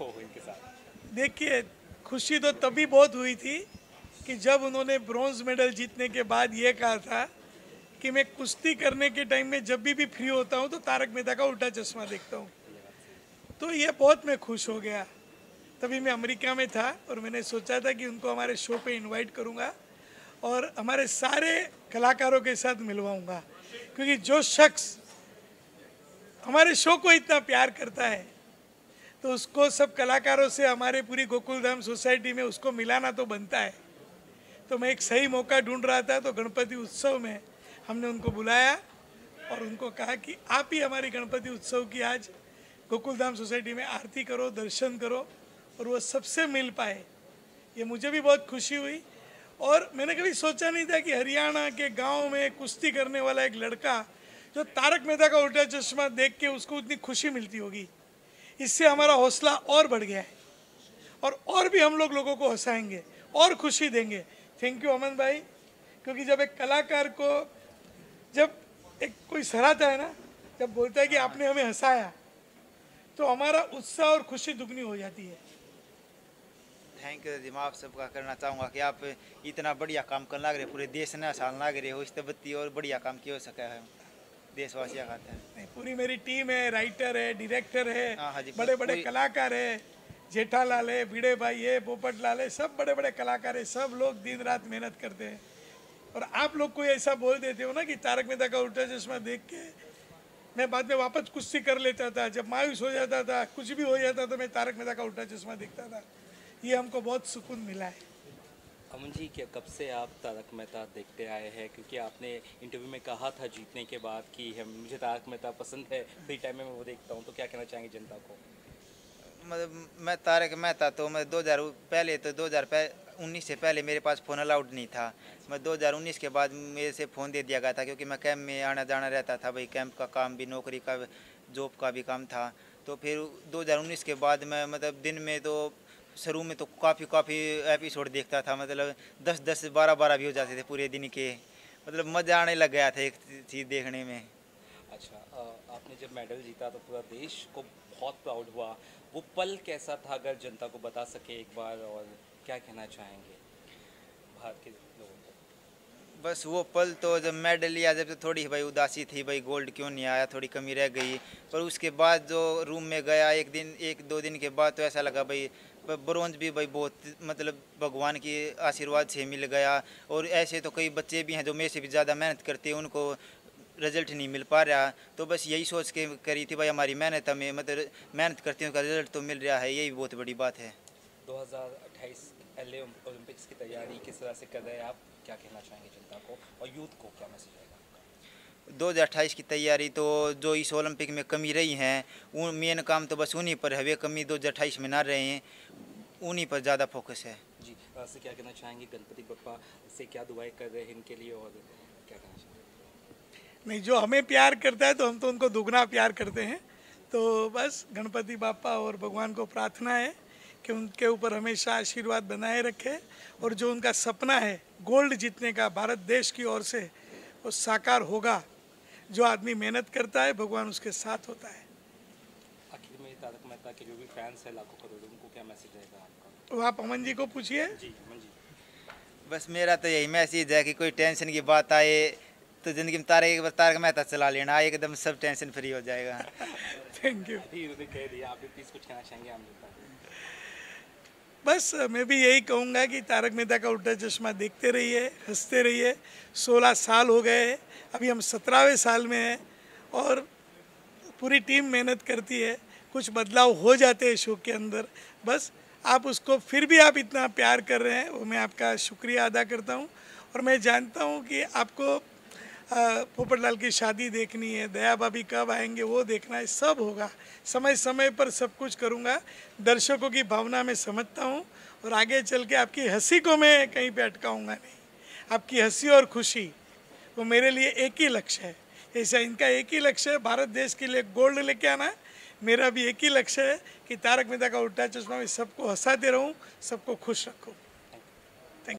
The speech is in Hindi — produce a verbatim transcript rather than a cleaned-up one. हो इनके साथ? देखिए, खुशी तो तभी बहुत हुई थी कि जब उन्होंने ब्रॉन्ज मेडल जीतने के बाद ये कहा था कि मैं कुश्ती करने के टाइम में जब भी भी फ्री होता हूँ तो तारक मेहता का उल्टा चश्मा देखता हूँ, तो ये बहुत मैं खुश हो गया। तभी मैं अमेरिका में था और मैंने सोचा था कि उनको हमारे शो पे इनवाइट करूँगा और हमारे सारे कलाकारों के साथ मिलवाऊँगा, क्योंकि जो शख्स हमारे शो को इतना प्यार करता है तो उसको सब कलाकारों से हमारे पूरी गोकुल धाम सोसाइटी में उसको मिलाना तो बनता है। तो मैं एक सही मौका ढूंढ रहा था, तो गणपति उत्सव में हमने उनको बुलाया और उनको कहा कि आप ही हमारी गणपति उत्सव की आज गोकुल धाम सोसाइटी में आरती करो, दर्शन करो, और वो सबसे मिल पाए। ये मुझे भी बहुत खुशी हुई और मैंने कभी सोचा नहीं था कि हरियाणा के गाँव में कुश्ती करने वाला एक लड़का जो तारक मेहता का उल्टा चश्मा देख के उसको उतनी खुशी मिलती होगी। इससे हमारा हौसला और बढ़ गया है और और भी हम लोग लोगों को हंसाएंगे और खुशी देंगे। थैंक यू अमन भाई, क्योंकि जब एक कलाकार को जब एक कोई सराहता है ना, जब बोलता है कि आपने हमें हंसाया, तो हमारा उत्साह और खुशी दुगनी हो जाती है। थैंक यू जी, मैं आप सबका करना चाहूँगा कि आप इतना बढ़िया काम कर लग रहे, पूरे देश ने साल लग रहे हो इस तबत्ती और बढ़िया काम किया हो सका है देशवासियों का। पूरी मेरी टीम है, राइटर है, डायरेक्टर है, बड़े बड़े कलाकार है, जेठालाल है, भिड़े भाई है, पोपट लाल है, सब बड़े बड़े कलाकार है, सब लोग दिन रात मेहनत करते हैं। और आप लोग कोई ऐसा बोल देते हो ना कि तारक मेहता का उल्टा चश्मा देख के मैं बाद में वापस कुश्ती कर लेता था, जब मायूस हो जाता था, कुछ भी हो जाता तो मैं तारक मेहता का उल्टा चश्मा देखता था। ये हमको बहुत सुकून मिला है। अमन जी, क्या कब से आप तारक मेहता देखते आए हैं? क्योंकि आपने इंटरव्यू में कहा था जीतने के बाद कि मुझे तारक मेहता पसंद है, फ्री टाइम में मैं वो देखता हूँ, तो क्या कहना चाहेंगे जनता को? मतलब मैं तारक मेहता तो मैं दो हज़ार पहले तो दो हज़ार उन्नीस से पहले मेरे पास फ़ोन अलाउड नहीं था। मैं दो हज़ार उन्नीस के बाद मेरे से फ़ोन दे दिया गया था, क्योंकि मैं कैंप में आना जाना रहता था, भाई कैंप का काम भी, नौकरी का, जॉब का भी काम था। तो फिर दो हज़ार उन्नीस के बाद मैं मतलब दिन में तो शुरू में तो काफ़ी काफ़ी एपिसोड देखता था, मतलब दस दस बारह बारह भी हो जाते थे पूरे दिन के, मतलब मज़ा आने लग गया था एक चीज़ देखने में। अच्छा, आपने जब मेडल जीता तो पूरा देश को बहुत प्राउड हुआ, वो पल कैसा था? अगर जनता को बता सके एक बार, और क्या कहना चाहेंगे भारत के लोगों को? बस वो पल तो जब मेडल लिया, जब तो थोड़ी भाई उदासी थी, भाई गोल्ड क्यों नहीं आया, थोड़ी कमी रह गई, पर उसके बाद जो रूम में गया एक दिन, एक दो दिन के बाद तो ऐसा लगा भाई ब्रोंज भी भाई बहुत मतलब भगवान के आशीर्वाद से मिल गया। और ऐसे तो कई बच्चे भी हैं जो मेरे से भी ज़्यादा मेहनत करते हैं, उनको रिजल्ट नहीं मिल पा रहा, तो बस यही सोच के करी थी भाई हमारी मेहनत हमें मतलब मेहनत करते हैं उनका रिजल्ट तो मिल रहा है, यही बहुत बड़ी बात है। दो हज़ार अट्ठाईस ओलंपिक्स की तैयारी किस तरह से कर रहे हैं आप, क्या कहना चाहेंगे जनता को और यूथ को क्या मैसेज आएगा? दो हज़ार अट्ठाईस की तैयारी तो जो इस ओलंपिक में कमी रही हैं, उन मेन काम तो बस उन्हीं पर है, वे कमी दो हज़ार अट्ठाईस में ना रहे हैं, उन्हीं पर ज़्यादा फोकस है जी। आपसे क्या कहना चाहेंगे? गणपति बप्पा से क्या दुआएं कर रहे हैं इनके लिए, और क्या कहना चाहेंगे? नहीं, जो हमें प्यार करता है तो हम तो उनको दुगना प्यार करते हैं, तो बस गणपति बापा और भगवान को प्रार्थना है कि उनके ऊपर हमेशा आशीर्वाद बनाए रखें और जो उनका सपना है गोल्ड जीतने का भारत देश की ओर से, वो साकार होगा। जो आदमी मेहनत करता है भगवान उसके साथ होता है। आखिर में तारक मेहता के जो भी फैंस हैं लाखों करोड़ों, उनको क्या मैसेज रहेगा आपका? वो आप अमन जी को पूछिए जी। अमन जी, बस मेरा तो यही मैसेज है कि कोई टेंशन की बात आए तो जिंदगी में तारक तारक मेहता चला लेना, एकदम सब टेंशन फ्री हो जाएगा। Thank you. कह दिया, आप प्लीज़ कुछ कहना चाहेंगे? बस मैं भी यही कहूँगा कि तारक मेहता का उल्टा चश्मा देखते रहिए, हंसते रहिए। सोलह साल हो गए, अभी हम सत्रहवें साल में हैं और पूरी टीम मेहनत करती है, कुछ बदलाव हो जाते हैं शो के अंदर, बस आप उसको फिर भी आप इतना प्यार कर रहे हैं, वो मैं आपका शुक्रिया अदा करता हूँ। और मैं जानता हूँ कि आपको पोपटलाल की शादी देखनी है, दया भाभी कब आएंगे वो देखना है, सब होगा, समय समय पर सब कुछ करूंगा। दर्शकों की भावना मैं समझता हूं और आगे चल के आपकी हंसी को मैं कहीं पे अटकाऊंगा नहीं। आपकी हंसी और खुशी वो मेरे लिए एक ही लक्ष्य है, ऐसा इनका एक ही लक्ष्य है, भारत देश के लिए गोल्ड लेके आना। मेरा भी एक ही लक्ष्य है कि तारक मेहता का उल्टा चश्मा में सबको हंसाते रहूँ, सबको खुश रखूँ।